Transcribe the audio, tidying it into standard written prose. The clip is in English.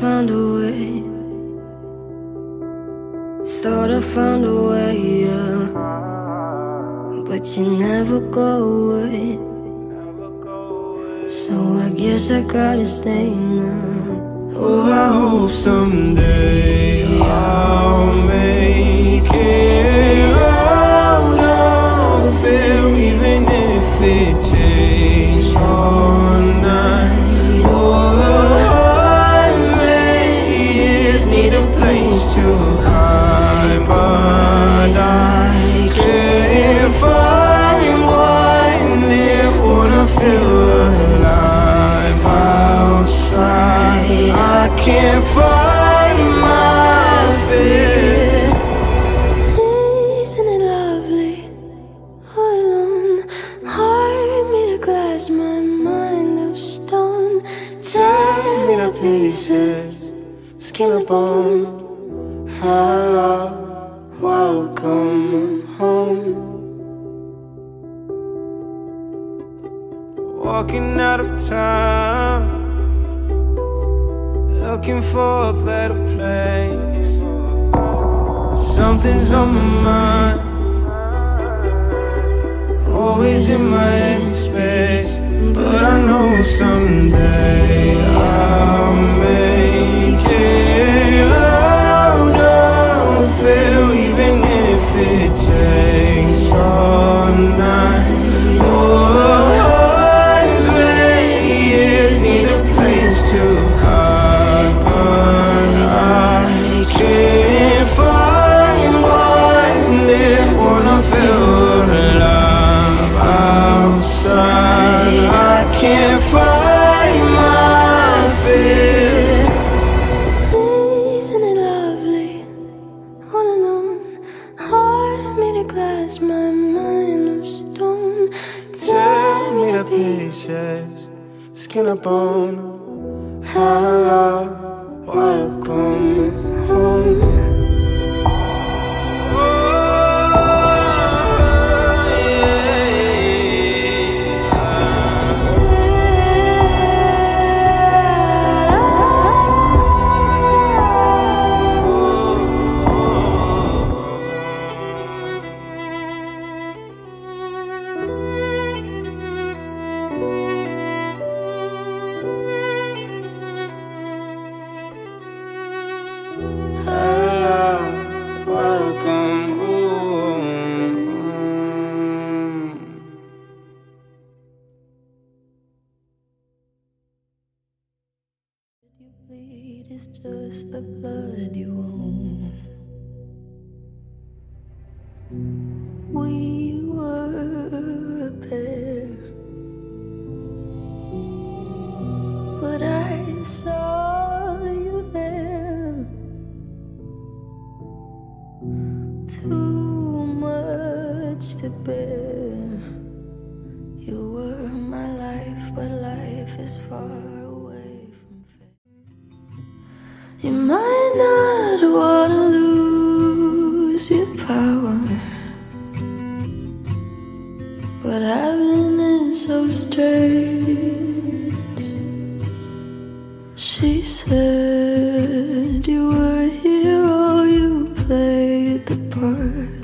found a way. Thought I found a way, yeah. But you never go away. So I guess I gotta stay now. Oh, I hope someday I'll make it out of there, even if it takes all night. Oh, I may just need a place to hide, but I can't find one if what I feel. I can't find my fear. Isn't it lovely? All alone, heart made of glass, my mind of stone. Tear me to pieces, skin and bone. Hello, welcome home. Walking out of time, looking for a better place. Something's on my mind, always in my empty space. But I know someday I'll make it out of fear, even if it takes all night. Oh, I may just need a place to hide. Can't find one if wanna feel alive outside. I can't find my fear. Isn't it lovely? All alone, heart made of glass, my mind of stone. Tear me to pieces, skin and bone. Hello, welcome home. You were here, oh, you played the part.